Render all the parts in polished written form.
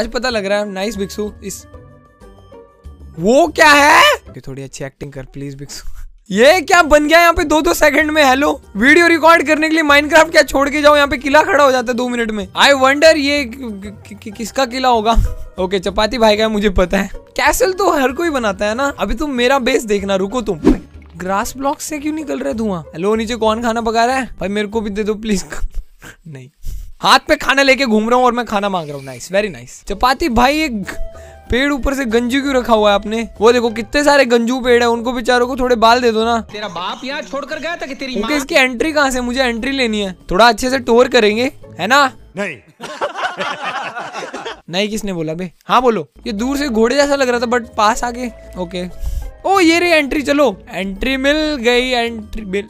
आज पता लग रहा है। नाइस बिक्सू। इस वो क्या है, थोड़ी अच्छी एक्टिंग कर प्लीज बिक्सू। ये क्या बन गया यहाँ पे 2-2 सेकंड में। हेलो, वीडियो रिकॉर्ड करने के लिए माइनक्राफ्ट क्या छोड़ के जाओ, यहाँ पे किला खड़ा हो जाता है 2 मिनट में। आई वंडर ये किसका किला होगा। ओके, चपाती भाई का मुझे पता है। कैसल तो हर कोई बनाता है ना। अभी तुम मेरा बेस देखना, रुको। तुम ग्रास ब्लॉक से क्यों निकल रहे धुआं। हेलो, नीचे कौन खाना पका रहा है भाई, मेरे को भी दे दो प्लीज। नहीं, हाथ पे खाना लेके घूम रहा हूँ और मैं खाना मांग रहा हूँ। Nice, very nice. चपाती भाई एक पेड़ ऊपर से गंजू क्यों रखा हुआ है आपने। वो देखो कितने सारे गंजू पेड़ है, उनको बेचारों को थोड़े बाल दे दो ना। तेरा बाप यहाँ छोड़कर गया था कि तेरी माँ। इसकी एंट्री कहाँ से, मुझे एंट्री लेनी है। थोड़ा अच्छे से टोर करेंगे, है ना। नहीं नहीं, किसने बोला बे। हाँ बोलो। ये दूर से घोड़े जैसा लग रहा था बट पास आके। ओके, ओ ये रे एंट्री। चलो, एंट्री मिल गई। एंट्री मिल।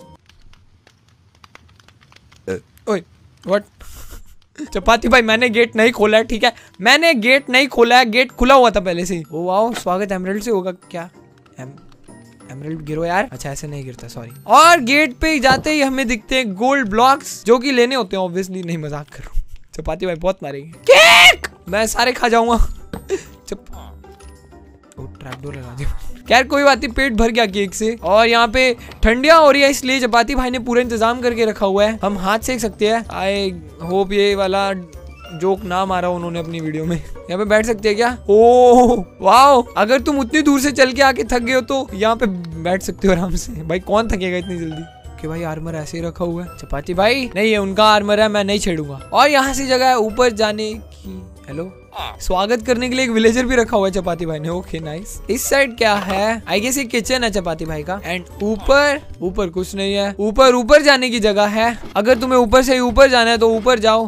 ओए व्हाट। चपाती भाई मैंने गेट नहीं खोला है, ठीक है, मैंने गेट नहीं खोला है, गेट खुला हुआ था पहले से। ओ वाओ, स्वागत एमराल्ड से होगा क्या। एमराल्ड गिरो यार। अच्छा ऐसे नहीं गिरता, सॉरी। और गेट पे जाते ही हमें दिखते हैं गोल्ड ब्लॉक्स, जो कि लेने होते हैं ऑब्वियसली। नहीं मजाक कर रहा हूँ। चपाती भाई बहुत मारेंगे। केक मैं सारे खा जाऊंगा। ट्रैपडोर लगा दिया। खैर कोई बात नहीं, पेट भर गया केक से। और यहाँ पे ठंडियां हो रही है, इसलिए चपाती भाई ने पूरा इंतजाम करके रखा हुआ है। हम हाथ सेक सकते हैं। आई होप ये वाला जोक ना मारा उन्होंने अपनी वीडियो में। यहाँ पे बैठ सकते हैं क्या। ओह वाह, अगर तुम उतनी दूर से चल के आके थक गए हो तो यहाँ पे बैठ सकते हो आराम से। भाई कौन थकेगा इतनी जल्दी। कि भाई आर्मर ऐसे ही रखा हुआ है। चपाती भाई नहीं, ये उनका आर्मर है, मैं नहीं छेड़ूंगा। और यहाँ से जगह है ऊपर जाने की। हेलो, स्वागत करने के लिए एक विलेजर भी रखा हुआ है चपाती भाई ने। Okay nice. इस साइड क्या है, आई गेस ये किचन है चपाती भाई का। एंड ऊपर ऊपर कुछ नहीं है। ऊपर ऊपर जाने की जगह है, अगर तुम्हें ऊपर से ऊपर जाना है तो ऊपर जाओ।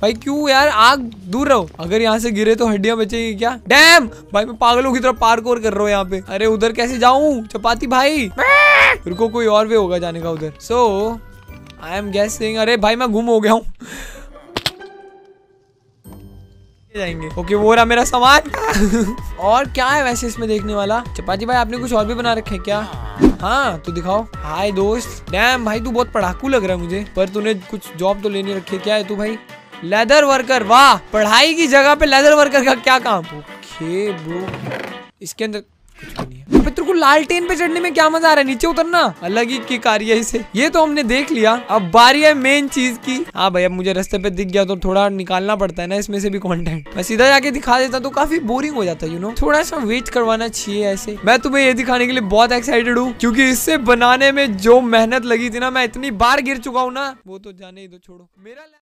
भाई क्यों यार, आग दूर रहो। अगर यहाँ से गिरे तो हड्डियां बचेगी क्या। डैम भाई मैं पागलों की तरह पार्कोर कर रहा हूँ यहाँ पे। अरे उधर कैसे जाऊं चपाती भाई। रुको, कोई और वे होगा जाने का उधर। So I am guessing. अरे भाई मैं गुम हो गया हूँ। जाएंगे। ओके वो रहा मेरा सामान। और क्या है वैसे इसमें देखने वाला। चपाती भाई आपने कुछ और भी बना रखे है क्या। हाँ तो दिखाओ। हाय दोस्त। डैम भाई तू बहुत पढ़ाकू लग रहा है मुझे, पर तूने कुछ जॉब तो लेने रखी क्या है तू भाई। लेदर वर्कर, वाह, पढ़ाई की जगह पे लेदर वर्कर का क्या काम। ओके ब्रो, इसके अंदर कुछ भी नहीं है। अबे तेरे को लालटेन पे चढ़ने में क्या मजा आ रहा है, नीचे उतरना अलग ही किक आ रही है इसे। ये तो हमने देख लिया, अब बारी है मेन चीज की। हाँ भाई अब मुझे रास्ते पे दिख गया तो थोड़ा निकालना पड़ता है ना इसमें से भी कंटेंट। मैं सीधा जाके दिखा देता तो काफी बोरिंग हो जाता है यू नो। थोड़ा सा वेट करवाना चाहिए ऐसे। मैं तुम्हें ये दिखाने के लिए बहुत एक्साइटेड हूँ, क्योंकि इससे बनाने में जो मेहनत लगी थी ना, मैं इतनी बार गिर चुका हूँ ना, वो तो जाने ही दो, छोड़ो मेरा।